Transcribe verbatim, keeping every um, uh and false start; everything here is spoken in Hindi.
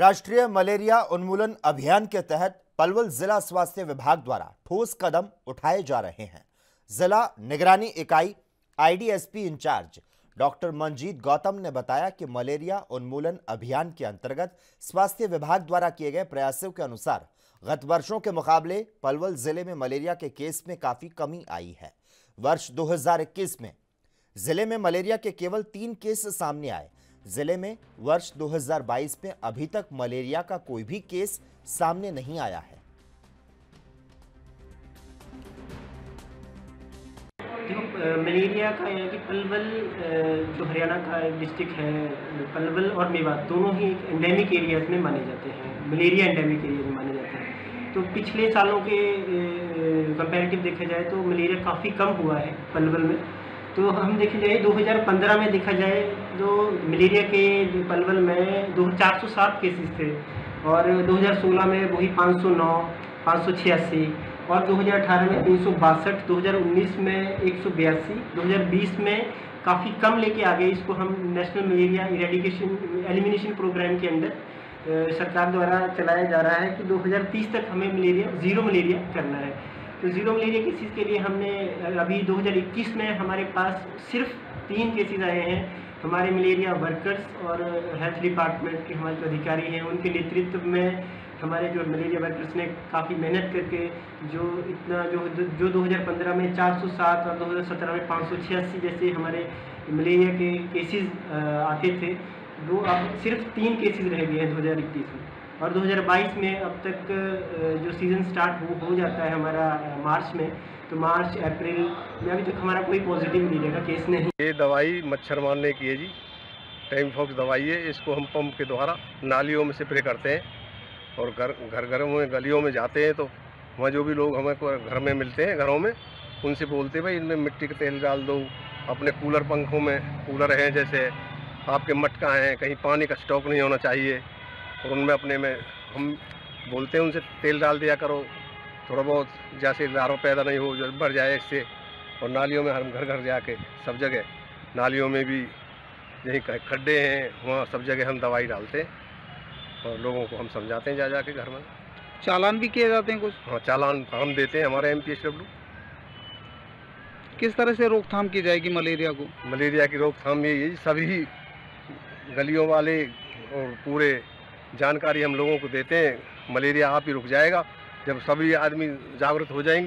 राष्ट्रीय मलेरिया उन्मूलन अभियान के तहत पलवल जिला स्वास्थ्य विभाग द्वारा ठोस कदम उठाए जा रहे हैं। जिला निगरानी इकाई IDSP incharge doctor Manjeet Gautam ने बताया कि मलेरिया उन्मूलन अभियान के अंतर्गत स्वास्थ्य विभाग द्वारा किए गए प्रयासों के अनुसार गत वर्षों के मुकाबले पलवल जिले में मलेरिया के केस में काफ़ी कमी आई है। वर्ष दो हज़ार इक्कीस में जिले में मलेरिया के केवल तीन केस सामने आए। जिले में वर्ष दो हज़ार बाईस में अभी तक मलेरिया का कोई भी केस सामने नहीं आया है। देखो, मलेरिया का यानी कि पलवल जो हरियाणा का डिस्ट्रिक्ट है, पलवल और मेवात दोनों ही एंडेमिक एरियाज में माने जाते हैं, मलेरिया एंडेमिक एरियाज में माने जाते हैं। तो पिछले सालों के कंपैरेटिव देखा जाए तो मलेरिया काफ़ी कम हुआ है पलवल में। तो हम देखा जाए दो हज़ार पंद्रह में देखा जाए तो मलेरिया के पलवल में दो चार सौ सात केसेस थे और दो हज़ार सोलह में वही पाँच सौ नौ, पाँच सौ छियासी और दो हज़ार अठारह में तीन सौ बासठ, दो हज़ार उन्नीस में एक सौ बयासी, दो हज़ार बीस में काफ़ी कम लेके आ गए। इसको हम national malaria eradication elimination programme के अंदर सरकार द्वारा चलाया जा रहा है कि दो हज़ार तीस तक हमें मलेरिया ज़ीरो मलेरिया करना है। तो ज़ीरो मलेरिया केसेस के लिए हमने अभी दो हज़ार इक्कीस में हमारे पास सिर्फ तीन केसेस आए हैं। हमारे मलेरिया वर्कर्स और हेल्थ डिपार्टमेंट के हमारे जो अधिकारी हैं उनके नेतृत्व में हमारे जो मलेरिया वर्कर्स ने काफ़ी मेहनत करके जो इतना जो जो दो हज़ार पंद्रह में चार सौ सात और दो हज़ार सत्रह में पाँच सौ छियासी जैसे हमारे मलेरिया के केसेस आते थे, वो अब सिर्फ तीन केसेस रह गए हैं दो हज़ार इक्कीस में। और दो हज़ार बाईस में अब तक जो सीज़न स्टार्ट हो, हो जाता है हमारा मार्च में, तो मार्च अप्रैल में अभी तक हमारा कोई पॉजिटिव मिलेगा केस नहीं। ये दवाई मच्छर मारने की है जी, टाइम फॉक्स दवाई है। इसको हम पंप के द्वारा नालियों में स्प्रे करते हैं और घर घर घरों में गलियों में जाते हैं। तो वहाँ जो भी लोग हमें घर में मिलते हैं, घरों में, उनसे बोलते हैं भाई इनमें मिट्टी का तेल डाल दो। अपने कूलर पंखों में कूलर हैं, जैसे आपके मटका हैं, कहीं पानी का स्टॉक नहीं होना चाहिए। और उनमें अपने में हम बोलते हैं उनसे तेल डाल दिया करो, थोड़ा बहुत जैसे लार्वा पैदा नहीं हो, जो बढ़ जाए इससे। और नालियों में हम घर घर जाके सब जगह, नालियों में भी यही खड्डे हैं वहाँ सब जगह हम दवाई डालते हैं और लोगों को हम समझाते हैं जा जाके घर में। चालान भी किए जाते हैं कुछ? हाँ, चालान हम देते हैं, हमारे एम पी एच डब्ल्यू। किस तरह से रोकथाम की जाएगी मलेरिया को? मलेरिया की रोकथाम ये सभी गलियों वाले और पूरे जानकारी हम लोगों को देते हैं। मलेरिया आप ही रुक जाएगा जब सभी आदमी जागरूक हो जाएंगे।